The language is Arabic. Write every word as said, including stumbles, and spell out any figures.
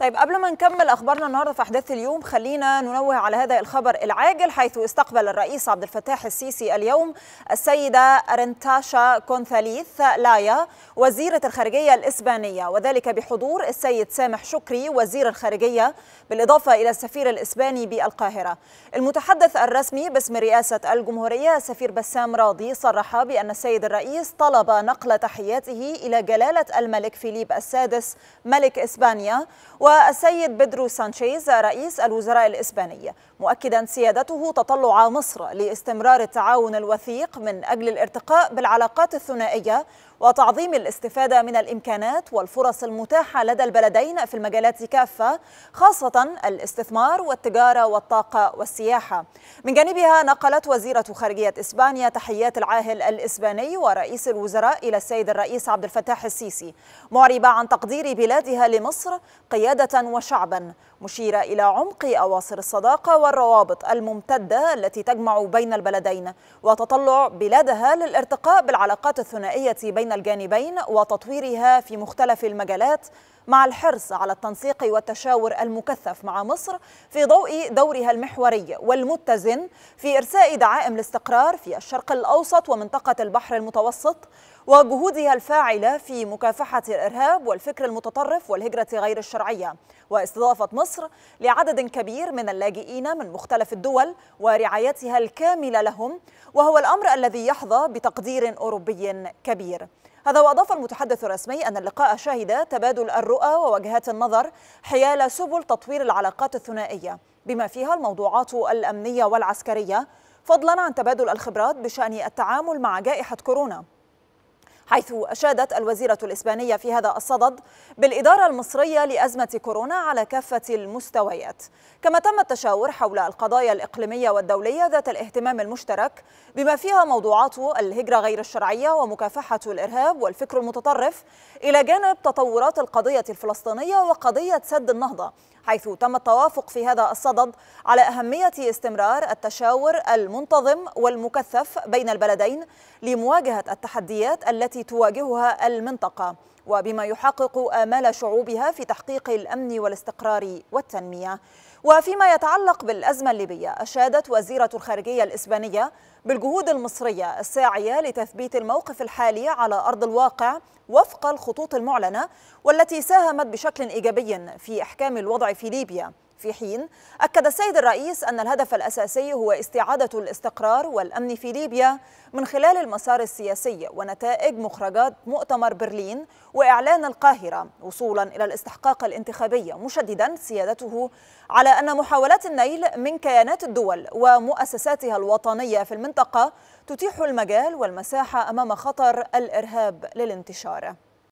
طيب قبل ما نكمل أخبارنا النهاردة في أحداث اليوم، خلينا ننوه على هذا الخبر العاجل، حيث استقبل الرئيس عبد الفتاح السيسي اليوم السيدة ارنتاشا كونثاليث لايا وزيرة الخارجية الإسبانية، وذلك بحضور السيد سامح شكري وزير الخارجية، بالإضافة إلى السفير الإسباني بالقاهرة. المتحدث الرسمي باسم رئاسة الجمهورية السفير بسام راضي صرح بأن السيد الرئيس طلب نقل تحياته إلى جلالة الملك فيليب السادس ملك إسبانيا والسيد بيدرو سانشيز رئيس الوزراء الإسباني، مؤكدا سيادته تطلع مصر لاستمرار التعاون الوثيق من أجل الارتقاء بالعلاقات الثنائية وتعظيم الاستفادة من الإمكانات والفرص المتاحة لدى البلدين في المجالات كافة، خاصة الاستثمار والتجارة والطاقة والسياحة. من جانبها نقلت وزيرة خارجية إسبانيا تحيات العاهل الإسباني ورئيس الوزراء إلى السيد الرئيس عبد الفتاح السيسي، معربة عن تقدير بلادها لمصر قيادة وشعبا، مشيرة إلى عمق أواصر الصداقة والروابط الممتدة التي تجمع بين البلدين وتطلع بلادها للارتقاء بالعلاقات الثنائية بين الجانبين وتطويرها في مختلف المجالات، مع الحرص على التنسيق والتشاور المكثف مع مصر في ضوء دورها المحوري والمتزن في إرساء دعائم الاستقرار في الشرق الأوسط ومنطقة البحر المتوسط، وجهودها الفاعلة في مكافحة الإرهاب والفكر المتطرف والهجرة غير الشرعية، واستضافة مصر لعدد كبير من اللاجئين من مختلف الدول ورعايتها الكاملة لهم، وهو الأمر الذي يحظى بتقدير أوروبي كبير. هذا وأضاف المتحدث الرسمي أن اللقاء شهد تبادل الرؤى ووجهات النظر حيال سبل تطوير العلاقات الثنائية، بما فيها الموضوعات الأمنية والعسكرية، فضلا عن تبادل الخبرات بشأن التعامل مع جائحة كورونا، حيث أشادت الوزيرة الإسبانية في هذا الصدد بالإدارة المصرية لأزمة كورونا على كافة المستويات. كما تم التشاور حول القضايا الإقليمية والدولية ذات الاهتمام المشترك، بما فيها موضوعات الهجرة غير الشرعية ومكافحة الإرهاب والفكر المتطرف، إلى جانب تطورات القضية الفلسطينية وقضية سد النهضة، حيث تم التوافق في هذا الصدد على أهمية استمرار التشاور المنتظم والمكثف بين البلدين لمواجهة التحديات التي تواجهها المنطقة، وبما يحقق آمال شعوبها في تحقيق الأمن والاستقرار والتنمية. وفيما يتعلق بالأزمة الليبية، أشادت وزيرة الخارجية الإسبانية بالجهود المصرية الساعية لتثبيت الموقف الحالي على أرض الواقع وفق الخطوط المعلنة، والتي ساهمت بشكل إيجابي في إحكام الوضع في ليبيا، في حين أكد السيد الرئيس أن الهدف الأساسي هو استعادة الاستقرار والأمن في ليبيا من خلال المسار السياسي ونتائج مخرجات مؤتمر برلين وإعلان القاهرة، وصولا إلى الاستحقاق الانتخابي، مشددا سيادته على أن محاولات النيل من كيانات الدول ومؤسساتها الوطنية في المنطقة تتيح المجال والمساحة أمام خطر الإرهاب للانتشار.